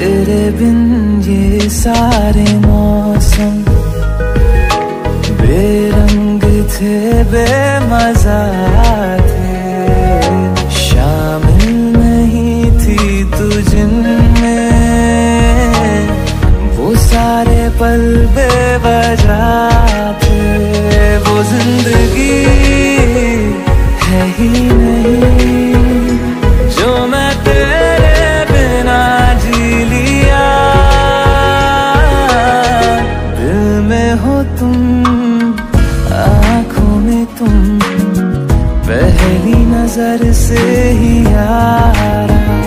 तेरे बिन ये सारे मौसम बेरंग थे, बेमजा थे। शामिल नहीं थी तू जिनमें, वो सारे पल बेवजह थे। वो जिंदगी है ही नहीं जो मैं तेरे बिना जी लिया। दिल में हो तुम, आँखों में तुम, पहली नजर से ही यारा।